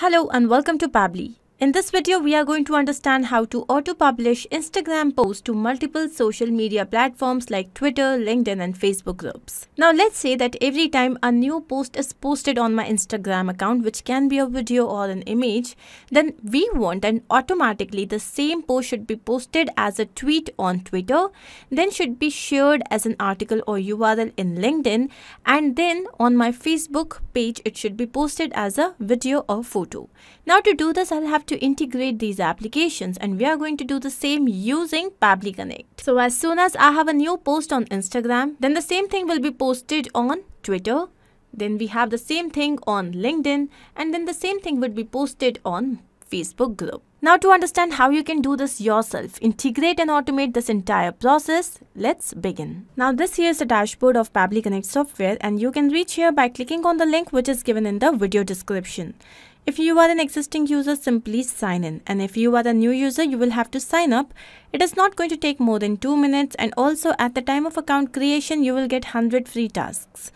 Hello and welcome to Pabbly. In this video, we are going to understand how to auto-publish Instagram posts to multiple social media platforms like Twitter, LinkedIn and Facebook groups. Now let's say that every time a new post is posted on my Instagram account, which can be a video or an image, then we want and automatically the same post should be posted as a tweet on Twitter, then should be shared as an article or URL in LinkedIn, and then on my Facebook page, it should be posted as a video or photo. Now to do this, I'll have to integrate these applications, and we are going to do the same using Pabbly Connect. So as soon as I have a new post on Instagram, then the same thing will be posted on Twitter. Then we have the same thing on LinkedIn, and then the same thing would be posted on Facebook group. Now to understand how you can do this yourself, integrate and automate this entire process, let's begin. Now this here is the dashboard of Pabbly Connect software, and you can reach here by clicking on the link which is given in the video description. If you are an existing user, simply sign in, and if you are a new user, you will have to sign up. It is not going to take more than 2 minutes, and also at the time of account creation, you will get 100 free tasks.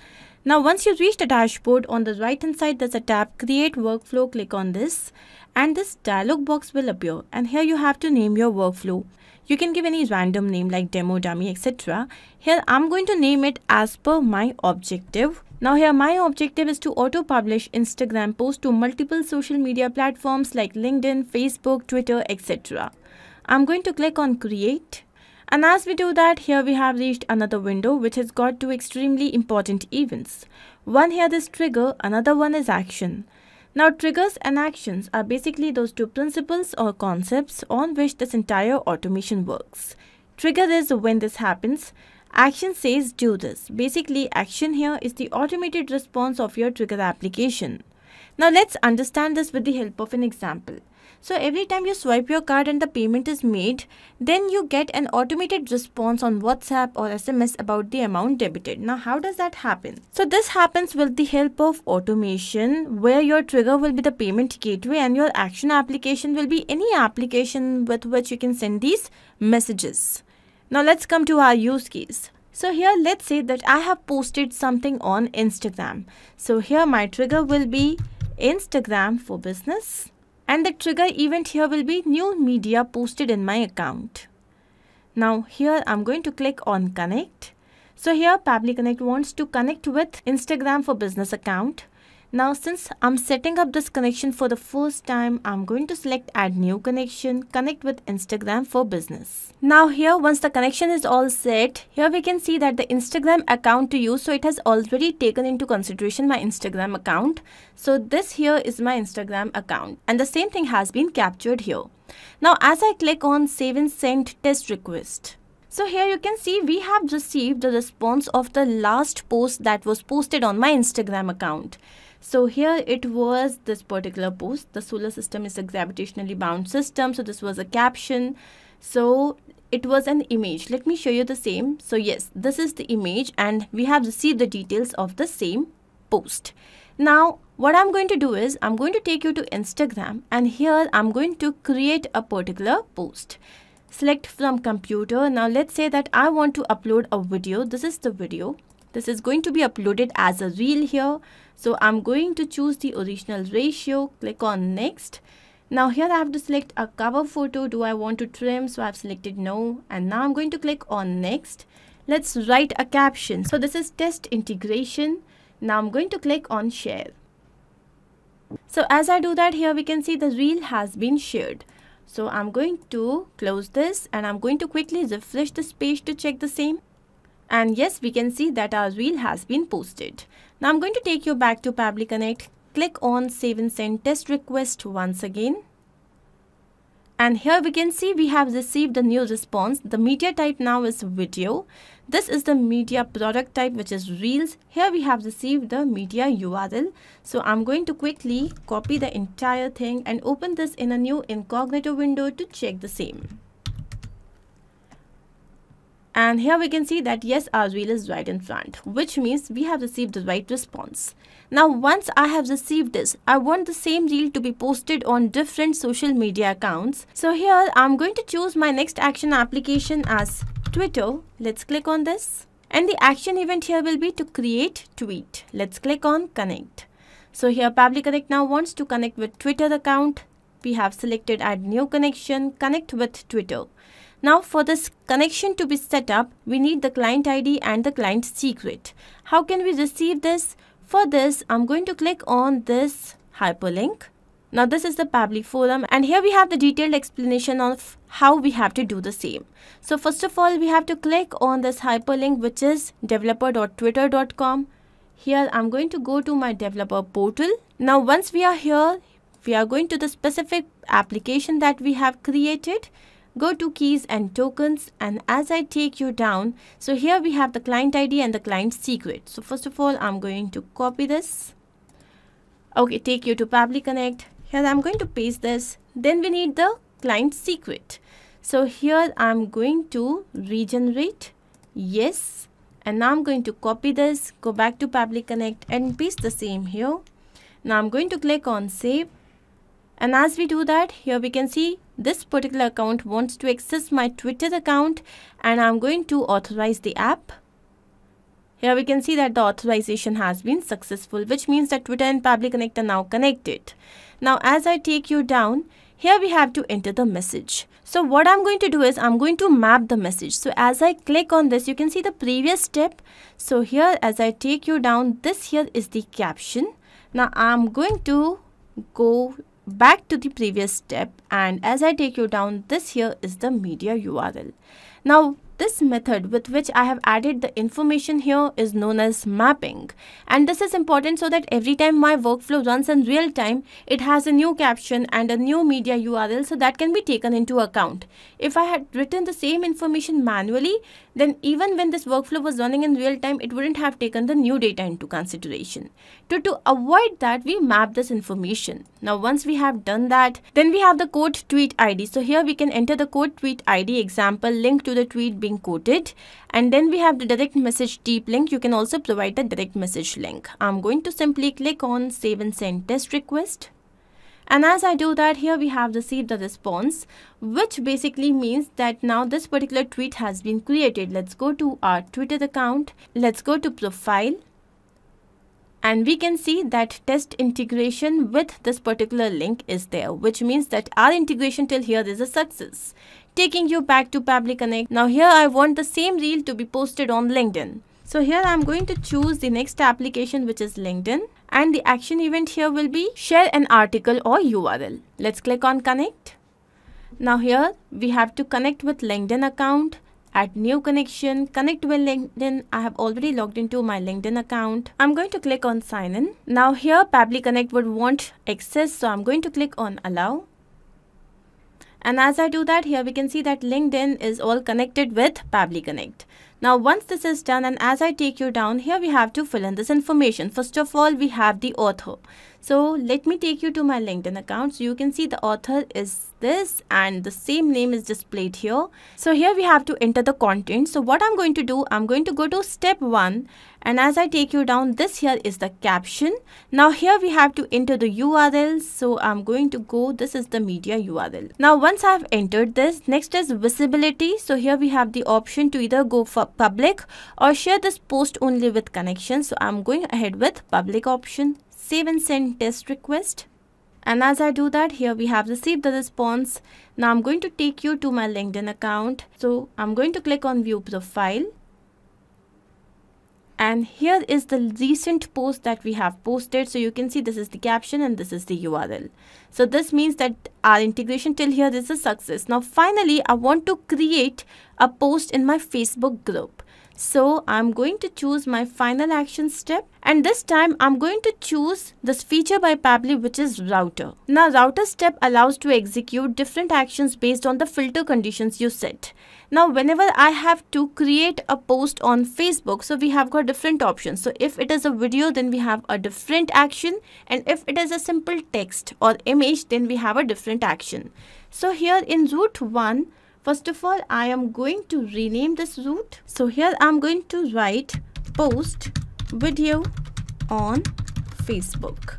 Now once you reach the dashboard, on the right hand side there's a tab Create Workflow, click on this and this dialog box will appear, and here you have to name your workflow. You can give any random name like demo, dummy, etc. Here I'm going to name it as per my objective. Now here my objective is to auto-publish Instagram posts to multiple social media platforms like LinkedIn, Facebook, Twitter, etc. I'm going to click on Create. And as we do that, here we have reached another window which has got 2 extremely important events. One here is trigger, another one is action. Now triggers and actions are basically those 2 principles or concepts on which this entire automation works. Trigger is when this happens. Action says do this. Basically, action here is the automated response of your trigger application. Now let's understand this with the help of an example. So every time you swipe your card and the payment is made, then you get an automated response on WhatsApp or SMS about the amount debited. Now how does that happen? So this happens with the help of automation, where your trigger will be the payment gateway and your action application will be any application with which you can send these messages. Now let's come to our use case. So here let's say that I have posted something on Instagram. So here my trigger will be Instagram for business. And the trigger event here will be new media posted in my account. Now here I'm going to click on connect. So here Pabbly Connect wants to connect with Instagram for business account. Now since I'm setting up this connection for the first time, I'm going to select add new connection, connect with Instagram for business. Now here once the connection is all set, here we can see that the Instagram account to use, so it has already taken into consideration my Instagram account. So this here is my Instagram account, and the same thing has been captured here. Now as I click on save and send test request. So here you can see we have received the response of the last post that was posted on my Instagram account. So here it was this particular post. The solar system is a gravitationally bound system. So this was a caption. So it was an image. Let me show you the same. So yes, this is the image and we have received the details of the same post. Now what I'm going to do is I'm going to take you to Instagram, and here I'm going to create a particular post. Select from computer. Now let's say that I want to upload a video. This is the video. This is going to be uploaded as a reel here. So I'm going to choose the original ratio. Click on next. Now here I have to select a cover photo. Do I want to trim? So I've selected no. And now I'm going to click on next. Let's write a caption. So this is test integration. Now I'm going to click on share. So as I do that, here we can see the reel has been shared. So I'm going to close this and I'm going to quickly refresh this page to check the same. And yes, we can see that our reel has been posted. Now I'm going to take you back to Pabbly Connect. Click on save and send test request once again. And here we can see we have received a new response. The media type now is video. This is the media product type, which is reels. Here we have received the media URL. So I'm going to quickly copy the entire thing and open this in a new incognito window to check the same. And here we can see that yes, our reel is right in front, which means we have received the right response. Now, once I have received this, I want the same reel to be posted on different social media accounts. So here I'm going to choose my next action application as Twitter. Let's click on this. And the action event here will be to create tweet. Let's click on connect. So here Pabbly Connect now wants to connect with Twitter account. We have selected add new connection, connect with Twitter. Now for this connection to be set up, we need the client ID and the client secret. How can we receive this? For this, I'm going to click on this hyperlink. Now this is the Pabbly forum, and here we have the detailed explanation of how we have to do the same. So first of all, we have to click on this hyperlink, which is developer.twitter.com. Here I'm going to go to my developer portal. Now once we are here, we are going to the specific application that we have created. Go to keys and tokens, and as I take you down, so here we have the client ID and the client secret. So first of all, I'm going to copy this. Okay, take you to Pabbly Connect. Here I'm going to paste this. Then we need the client secret. So here I'm going to regenerate. Yes. And now I'm going to copy this, go back to Pabbly Connect and paste the same here. Now I'm going to click on save. And as we do that, here we can see this particular account wants to access my Twitter account, and I'm going to authorize the app. Here we can see that the authorization has been successful, which means that Twitter and Pabbly Connect are now connected. Now as I take you down, here we have to enter the message. So what I'm going to do is I'm going to map the message. So as I click on this, you can see the previous step. So here as I take you down, this here is the caption. Now I'm going to go back to the previous step, and as I take you down, this here is the media URL. Now this method with which I have added the information here is known as mapping, and this is important so that every time my workflow runs in real time, it has a new caption and a new media URL, so that can be taken into account. If I had written the same information manually, then even when this workflow was running in real time, it wouldn't have taken the new data into consideration. To avoid that, we map this information. Now once we have done that, then we have the quote tweet ID. So here we can enter the quote tweet ID, example link to the tweet being quoted, and then we have the direct message deep link. You can also provide the direct message link. I'm going to simply click on save and send test request, and as I do that, here we have received the response, which basically means that now this particular tweet has been created. Let's go to our Twitter account, let's go to profile, and we can see that test integration with this particular link is there, which means that our integration till here is a success. Taking you back to Pabbly Connect. Now here I want the same reel to be posted on LinkedIn. So here I'm going to choose the next application, which is LinkedIn, and the action event here will be share an article or URL. Let's click on connect. Now here we have to connect with LinkedIn account. Add new connection, connect with LinkedIn. I have already logged into my LinkedIn account. I'm going to click on sign in. Now here Pabbly Connect would want access, so I'm going to click on allow. And as I do that, here we can see that LinkedIn is all connected with Pabbly Connect. Now once this is done, and as I take you down, here we have to fill in this information. First of all, we have the author. So let me take you to my LinkedIn account. So you can see the author is this, and the same name is displayed here. So here we have to enter the content. So what I'm going to do, I'm going to go to step 1, and as I take you down, this here is the caption. Now here we have to enter the URL. So I'm going to go, this is the media URL. Now once I've entered this, next is visibility. So here we have the option to either go for public or share this post only with connections. So I'm going ahead with public option. Save and send test request, and as I do that, here we have received the response. Now I'm going to take you to my LinkedIn account. So I'm going to click on view profile, and here is the recent post that we have posted. So you can see this is the caption and this is the URL. So this means that our integration till here is a success. Now finally, I want to create a post in my Facebook group. So I'm going to choose my final action step, and this time I'm going to choose this feature by Pabbly, which is router. Now router step allows to execute different actions based on the filter conditions you set. Now whenever I have to create a post on Facebook, so we have got different options. So if it is a video, then we have a different action, and if it is a simple text or image, then we have a different action. So here in route 1, first of all, I am going to rename this route. So here I'm going to write post video on Facebook.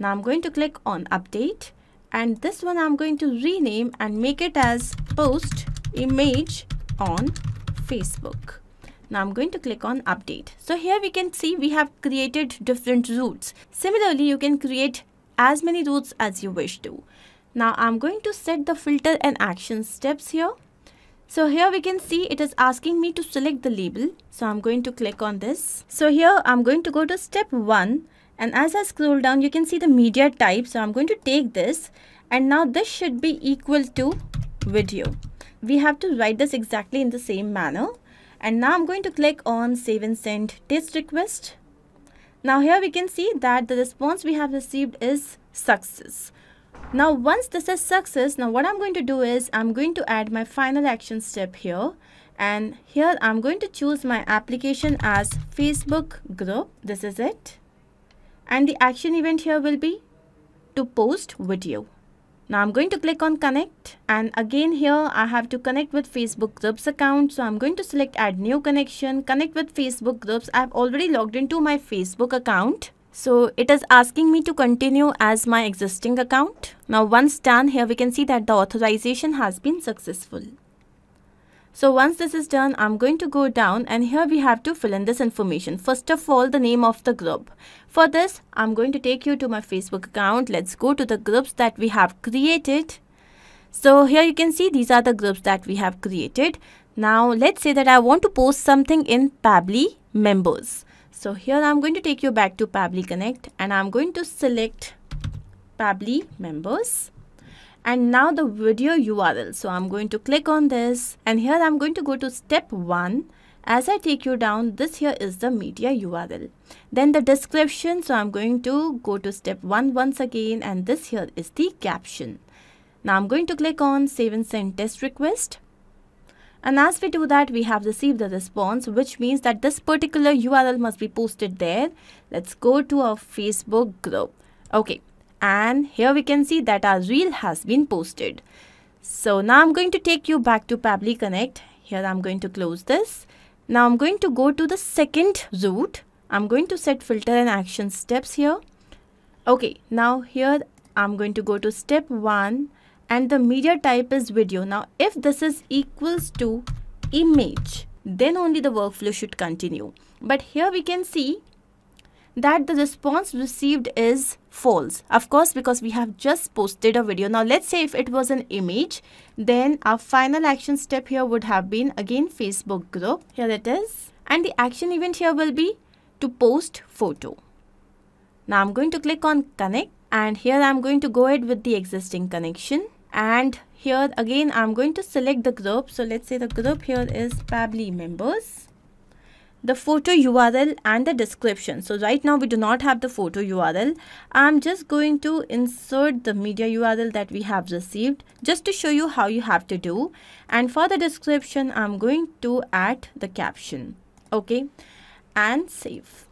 Now I'm going to click on update, and this one I'm going to rename and make it as post image on Facebook. Now I'm going to click on update. So here we can see we have created different routes. Similarly, you can create as many routes as you wish to. Now I'm going to set the filter and action steps here. So here we can see it is asking me to select the label. So I'm going to click on this. So here I'm going to go to step 1. And as I scroll down, you can see the media type. So I'm going to take this. And now this should be equal to video. We have to write this exactly in the same manner. And now I'm going to click on save and send test request. Now here we can see that the response we have received is success. Now once this is success, now what I'm going to do is I'm going to add my final action step here. And here I'm going to choose my application as Facebook group. This is it. And the action event here will be to post video. Now I'm going to click on connect, and again here I have to connect with Facebook groups account. So I'm going to select add new connection, connect with Facebook groups. I've already logged into my Facebook account. So it is asking me to continue as my existing account. Now once done, here we can see that the authorization has been successful. So once this is done, I'm going to go down and here we have to fill in this information. First of all, the name of the group. For this, I'm going to take you to my Facebook account. Let's go to the groups that we have created. So here you can see these are the groups that we have created. Now let's say that I want to post something in Pabbly members. So here I'm going to take you back to Pabbly Connect and I'm going to select Pabbly members. And now the video URL. So I'm going to click on this and here I'm going to go to step 1. As I take you down, this here is the media URL. Then the description. So I'm going to go to step 1 once again and this here is the caption. Now I'm going to click on save and send test request. And as we do that, we have received the response, which means that this particular URL must be posted there. Let's go to our Facebook group. Okay. And here we can see that our reel has been posted. So now I'm going to take you back to Pabbly Connect. Here I'm going to close this. Now I'm going to go to the second route. I'm going to set filter and action steps here. Okay, now here I'm going to go to step 1 and the media type is video. Now if this is equals to image, then only the workflow should continue. But here we can see that the response received is false, of course, because we have just posted a video. Now let's say if it was an image, then our final action step here would have been again Facebook group. Here it is, and the action event here will be to post photo. Now I'm going to click on connect and here I'm going to go ahead with the existing connection, and here again I'm going to select the group. So let's say the group here is Pabbly members. The photo URL and the description. So right now we do not have the photo URL. I'm just going to insert the media URL that we have received just to show you how you have to do. And for the description, I'm going to add the caption. Okay, and save.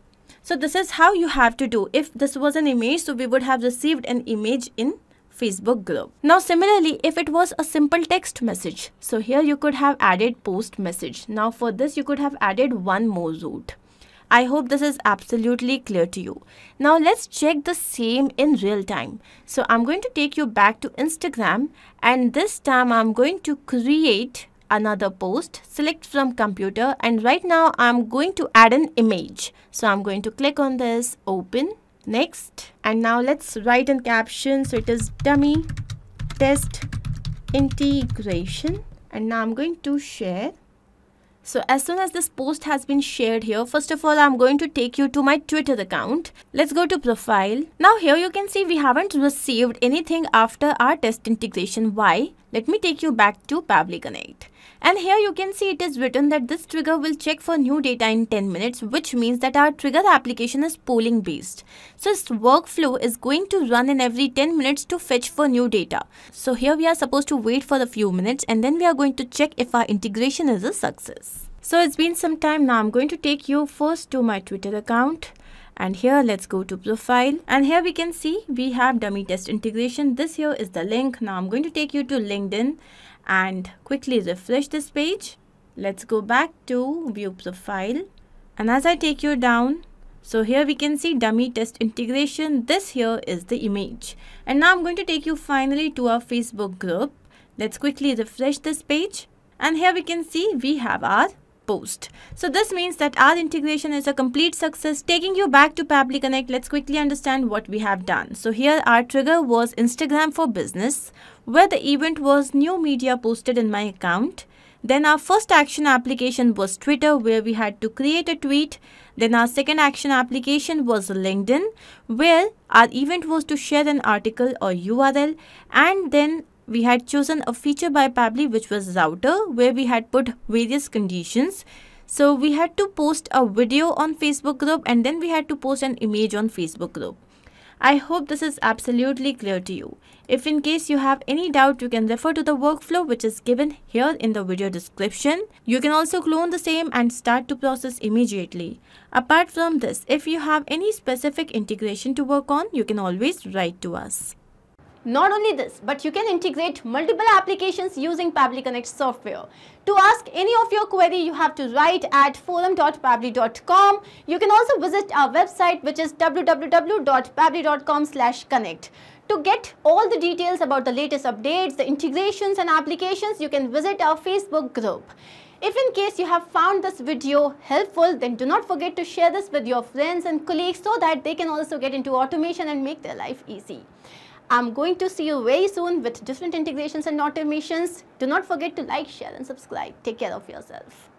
So this is how you have to do. If this was an image, so we would have received an image in Facebook group. Now similarly, if it was a simple text message, so here you could have added post message. Now for this, you could have added one more route. I hope this is absolutely clear to you. Now let's check the same in real time. So I'm going to take you back to Instagram and this time I'm going to create another post, select from computer, and right now I'm going to add an image. So I'm going to click on this, open, next, and now let's write in caption. So it is dummy test integration, and now I'm going to share. So as soon as this post has been shared here, first of all, I'm going to take you to my Twitter account. Let's go to profile. Now here you can see we haven't received anything after our test integration. Why? Let me take you back to Pabbly Connect. And here you can see it is written that this trigger will check for new data in 10 minutes, which means that our trigger application is polling based. So this workflow is going to run in every 10 minutes to fetch for new data. So here we are supposed to wait for a few minutes and then we are going to check if our integration is a success. So it's been some time now. I'm going to take you first to my Twitter account. And here let's go to profile and here we can see we have dummy test integration. This here is the link. Now I'm going to take you to LinkedIn and quickly refresh this page. Let's go back to view profile. And as I take you down, so here we can see dummy test integration. This here is the image. And now I'm going to take you finally to our Facebook group. Let's quickly refresh this page. And here we can see we have our post. So this means that our integration is a complete success. Taking you back to Pabbly Connect, let's quickly understand what we have done. So here our trigger was Instagram for business, where the event was new media posted in my account. Then our first action application was Twitter, where we had to create a tweet. Then our second action application was LinkedIn, where our event was to share an article or URL. And then we had chosen a feature by Pabbly, which was router, where we had put various conditions. So we had to post a video on Facebook group, and then we had to post an image on Facebook group. I hope this is absolutely clear to you. If in case you have any doubt, you can refer to the workflow which is given here in the video description. You can also clone the same and start to process immediately. Apart from this, if you have any specific integration to work on, you can always write to us. Not only this, but you can integrate multiple applications using Pabbly Connect software. To ask any of your query, you have to write at forum.pabbly.com. You can also visit our website, which is www.pabbly.com/connect. To get all the details about the latest updates, the integrations and applications, you can visit our Facebook group. If in case you have found this video helpful, then do not forget to share this with your friends and colleagues so that they can also get into automation and make their life easy. I'm going to see you very soon with different integrations and automations. Do not forget to like, share and subscribe. Take care of yourself.